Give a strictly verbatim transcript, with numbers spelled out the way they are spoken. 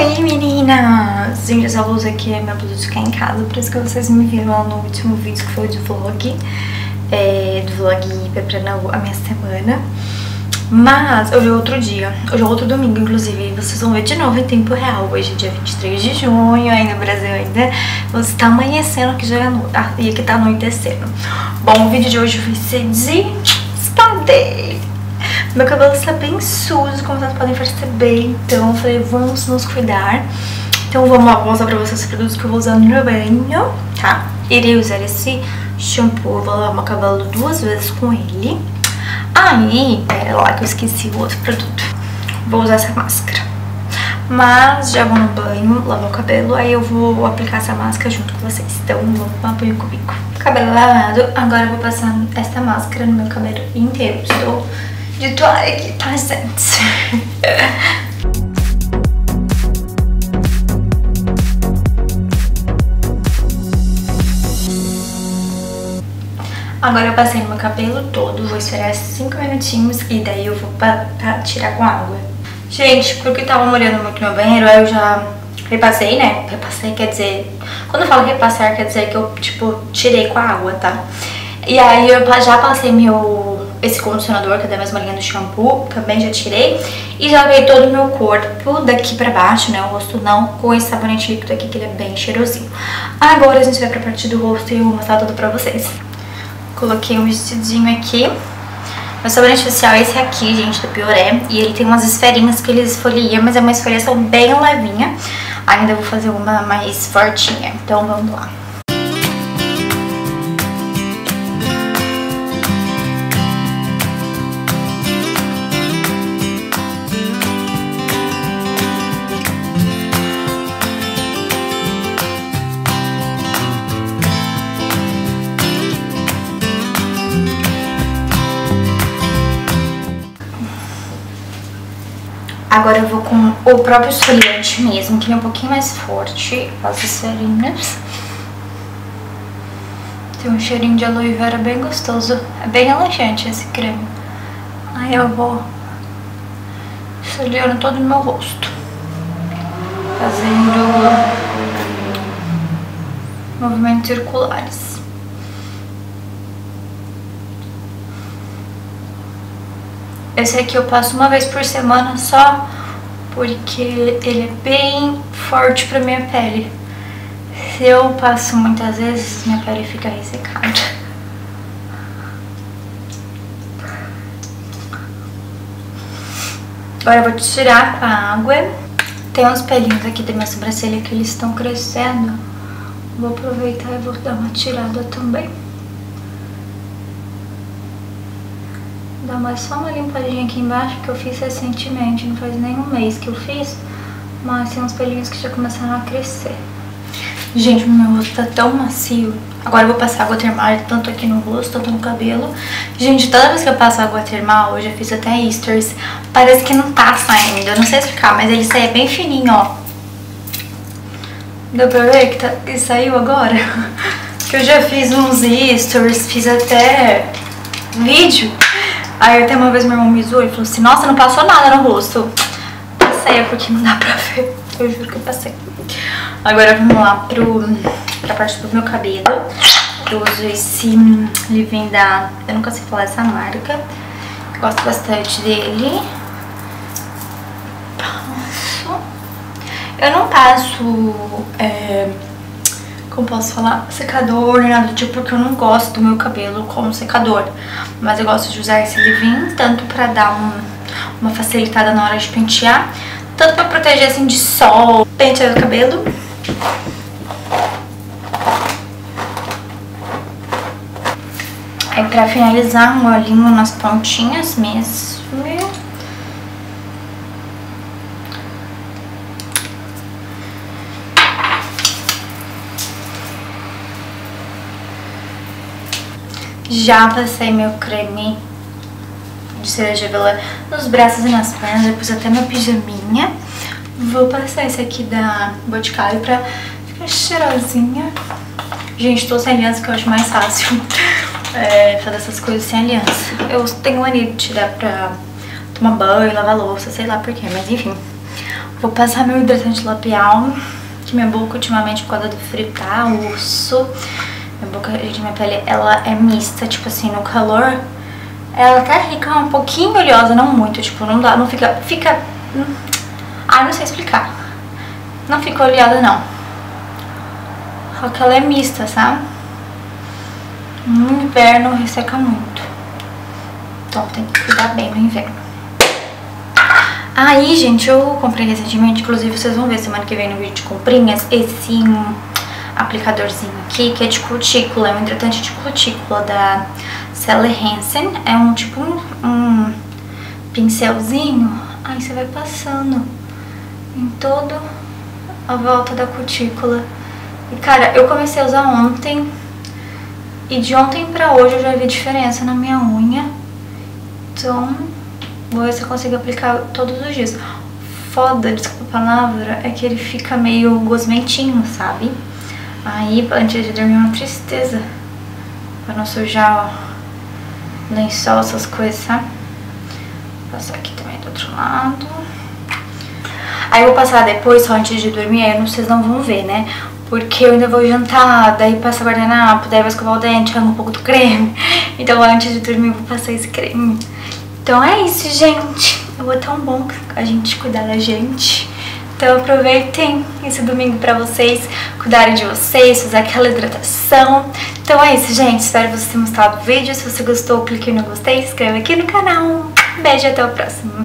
Oi meninas! Gente, essa luz aqui é minha blusa de ficar em casa, por isso que vocês me viram lá no último vídeo que foi de vlog, é, do vlog preparando a minha semana. Mas hoje é outro dia, hoje é outro domingo, inclusive, vocês vão ver de novo em tempo real. Hoje é dia vinte e três de junho, aí no Brasil ainda você tá amanhecendo, que já é no... ah, e aqui tá anoitecendo. Bom, o vídeo de hoje vai ser de spa day. Meu cabelo está bem sujo, como vocês podem perceber, então eu falei, vamos nos cuidar. Então vamos lá, vou mostrar pra vocês os produtos que eu vou usar no meu banho, tá? Irei usar esse shampoo, vou lavar meu cabelo duas vezes com ele. Aí, pera lá que eu esqueci o outro produto. Vou usar essa máscara. Mas já vou no banho, lavar o cabelo, aí eu vou aplicar essa máscara junto com vocês. Então vou tomar banho comigo. Cabelo lavado, agora eu vou passar essa máscara no meu cabelo inteiro. Estou de toalha aqui, tá, gente? Agora eu passei meu cabelo todo, vou esperar cinco minutinhos e daí eu vou pra, pra tirar com água. Gente, porque tava molhando muito no banheiro, aí eu já repassei, né? Repassei quer dizer... Quando eu falo repassar, quer dizer que eu, tipo, tirei com a água, tá? E aí eu já passei meu... esse condicionador, que é da mesma linha do shampoo, também já tirei. E já joguei todo o meu corpo daqui pra baixo, né? O rosto não, com esse sabonete líquido aqui, que ele é bem cheirosinho. Agora a gente vai pra parte do rosto e eu vou mostrar tudo pra vocês. Coloquei um vestidinho aqui. Meu sabonete facial é esse aqui, gente, do Pioré. E ele tem umas esferinhas que ele esfolia, mas é uma esfoliação bem levinha. Ainda vou fazer uma mais fortinha. Então vamos lá. Agora eu vou com o próprio esfoliante mesmo, que é um pouquinho mais forte, as esferinhas. Tem um cheirinho de aloe vera bem gostoso, é bem relaxante esse creme. Aí eu vou esfoliando todo o meu rosto, fazendo movimentos circulares. Esse aqui eu passo uma vez por semana só, porque ele é bem forte pra minha pele. Se eu passo muitas vezes, minha pele fica ressecada. Agora eu vou tirar com a água. Tem uns pelinhos aqui da minha sobrancelha que eles estão crescendo. Vou aproveitar e vou dar uma tirada também. Dá mais só uma limpadinha aqui embaixo, que eu fiz recentemente, não faz nem um mês que eu fiz, mas tem uns pelinhos que já começaram a crescer. Gente, meu rosto tá tão macio. Agora eu vou passar água termal, tanto aqui no rosto, tanto no cabelo. Gente, toda vez que eu passo água termal, eu já fiz até easters, parece que não tá saindo, eu não sei explicar, mas ele sai bem fininho, ó. Deu pra ver que, tá, que saiu agora? Que eu já fiz uns easters, fiz até vídeo. Aí até uma vez meu irmão me zoou e falou assim, nossa, não passou nada no rosto. Passei, é porque não dá pra ver. Eu juro que eu passei. Agora vamos lá pro, pra parte do meu cabelo. Eu uso esse leave-in da... eu nunca sei falar essa marca. Gosto bastante dele. Passo. Eu não passo... É... Como posso falar? Secador, nada do tipo, porque eu não gosto do meu cabelo como secador. Mas eu gosto de usar esse leave-in, tanto pra dar um, uma facilitada na hora de pentear, tanto pra proteger, assim, de sol. Pentear o cabelo. Aí pra finalizar, um olhinho nas pontinhas mesmo. Já passei meu creme de cereja velã nos braços e nas pernas, eu pus até minha pijaminha. Vou passar esse aqui da Boticário pra ficar cheirosinha. Gente, tô sem aliança que eu acho mais fácil é, fazer essas coisas sem aliança. Eu tenho mania de tirar pra tomar banho, lavar louça, sei lá porquê, mas enfim. Vou passar meu hidratante labial, que minha boca ultimamente, por causa do frio, tá osso. Minha boca, gente, minha pele, ela é mista, tipo assim, no calor. Ela tá rica, um pouquinho oleosa, não muito, tipo, não dá, não fica, fica... Ai, não sei explicar. Não fica oleada, não. Só que ela é mista, sabe? No inverno resseca muito. Então tem que cuidar bem no inverno. Aí, gente, eu comprei recentemente, inclusive vocês vão ver semana que vem no vídeo de comprinhas, esse aplicadorzinho aqui, que é de cutícula, é um hidratante de cutícula da Sally Hansen. É um tipo um, um pincelzinho, aí você vai passando em todo a volta da cutícula. E, cara, eu comecei a usar ontem, e de ontem pra hoje eu já vi diferença na minha unha, então... Vou ver se eu consigo aplicar todos os dias. Foda, desculpa a palavra, é que ele fica meio gosmentinho, sabe? Aí, antes de dormir, uma tristeza. Pra não sujar o lençol, essas coisas, sabe? Vou passar aqui também do outro lado. Aí eu vou passar depois, só antes de dormir, aí vocês não vão ver, né? Porque eu ainda vou jantar, daí passa guardanapo, daí vai escovar o dente, arruma um pouco do creme. Então, antes de dormir, eu vou passar esse creme. Então é isso, gente. Eu é tão bom a gente cuidar da gente. Então aproveitem esse domingo pra vocês cuidarem de vocês, fazer aquela hidratação. Então é isso, gente. Espero que vocês tenham gostado do vídeo. Se você gostou, clique no gostei, se inscreva aqui no canal. Beijo e até o próximo.